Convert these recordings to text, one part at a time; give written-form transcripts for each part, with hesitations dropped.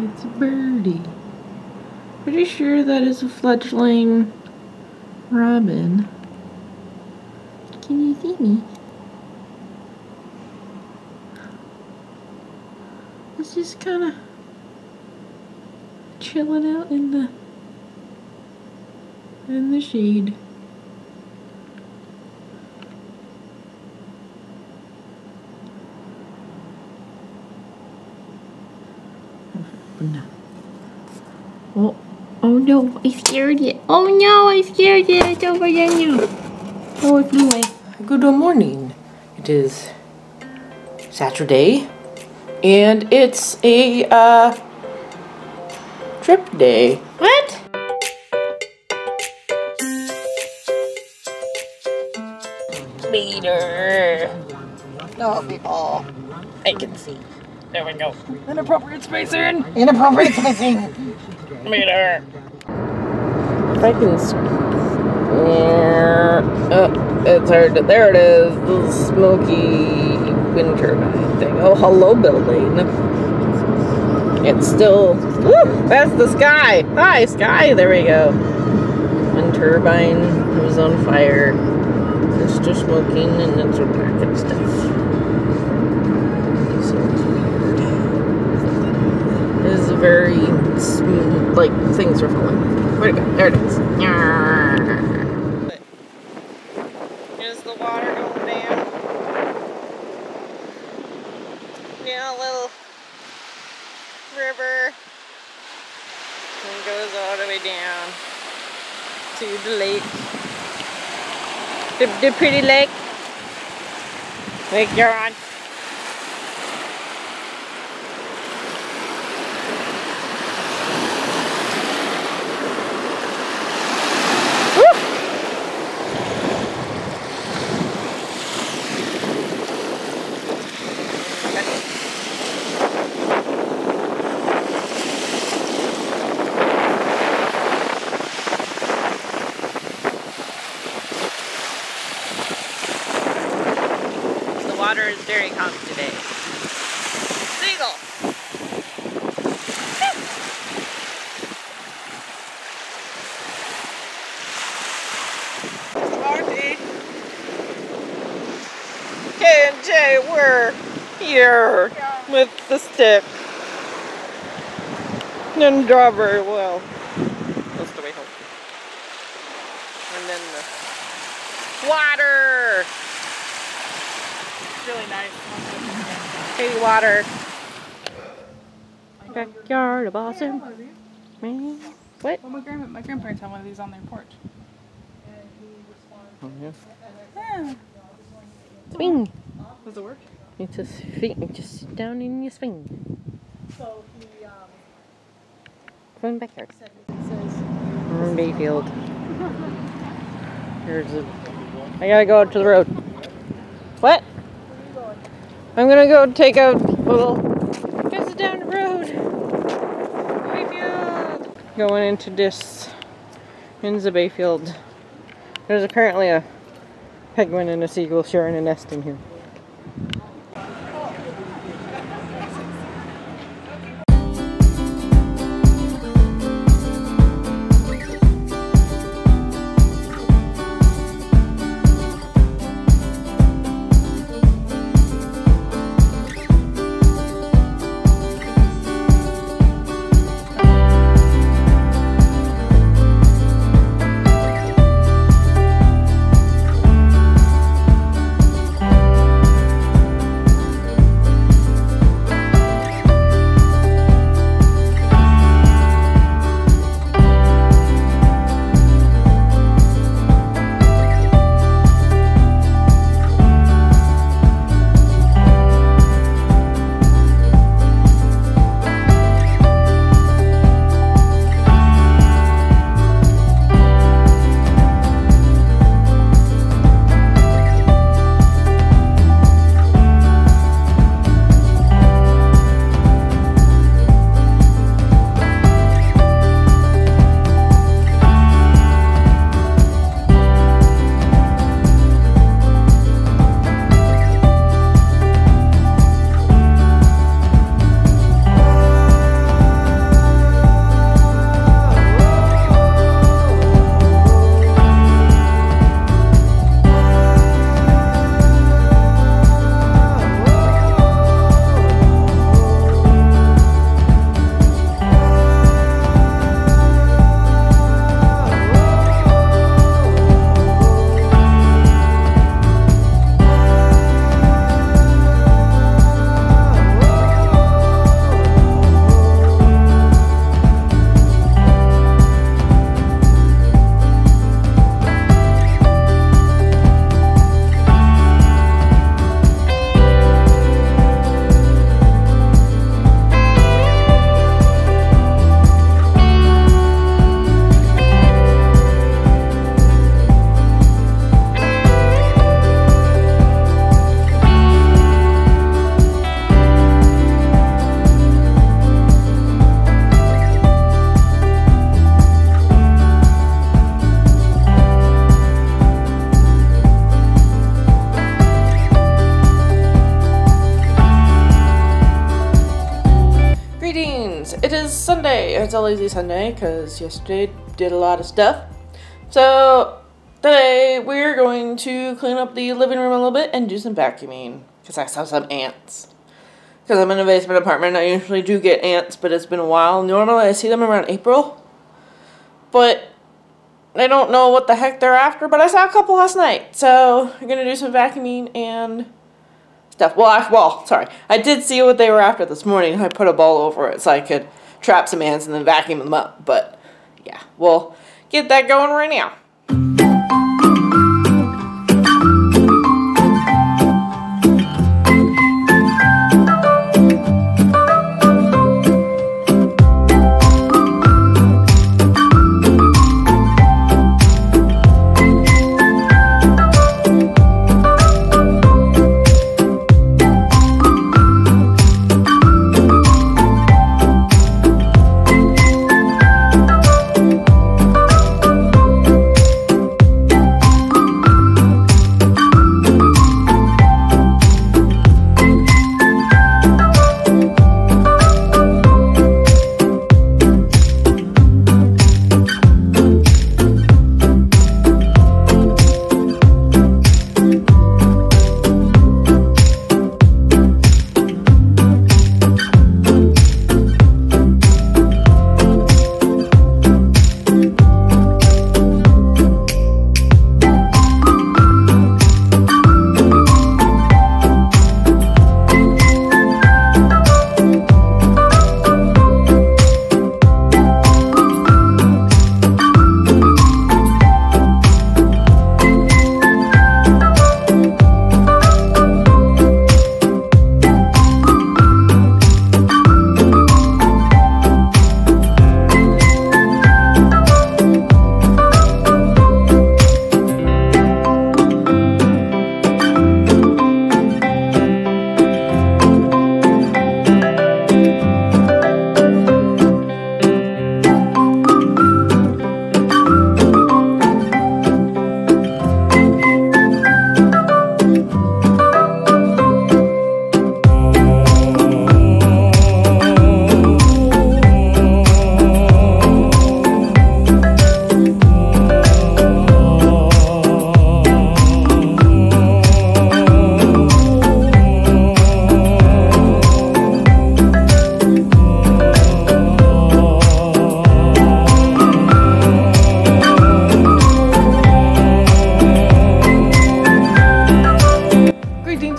It's a birdie. Pretty sure that is a fledgling robin. Can you see me? It's just kind of chilling out in the shade. No. Oh, oh no, I scared it. Oh no, I scared it. It's over there now. Oh, it flew away. Good morning. It is Saturday, and it's a trip day. What? Later. No, people. I can see. There we go. Inappropriate spacing! Inappropriate spacing! Meter! If I can... Oh, it's hard to... There it is! The smoky wind turbine thing. Oh, hello, building. It's still... Woo! That's the sky! Hi, sky! There we go. Wind turbine. It was on fire. It's still smoking and it's black and stuff. Very smooth, like things are falling. Where'd it go? There it is. Here's the water going down. Now a little river and goes all the way down to the lake. The pretty lake. Lake Huron. Water is very calm today. Seagull! Marty! K and J, we're here with the stick. Didn't draw very well. That's the way home. And then the water! Really nice. Hey, water. Backyard of awesome. Man, what? Well, my grandparents had one of these on their porch. Oh, yeah. Yeah. Swing. Does it work? You just sit down and you swing. So he from backyard. We're in Bayfield. Here's a. I gotta go out to the road. What? I'm gonna go take a little visit down the road. Bayfield! Going into this. Into the Bayfield. There's apparently a pegwin and a seagull sharing a nest in here. Greetings! It is Sunday. It's a lazy Sunday because yesterday did a lot of stuff. So today we're going to clean up the living room a little bit and do some vacuuming because I saw some ants. Because I'm in a basement apartment, I usually do get ants, but it's been a while. Normally I see them around April, but I don't know what the heck they're after, but I saw a couple last night. So I'm going to do some vacuuming and stuff. I did see what they were after this morning. I put a bowl over it so I could trap some ants and then vacuum them up. But yeah, we'll get that going right now.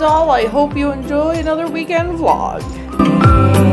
All, I hope you enjoy another weekend vlog.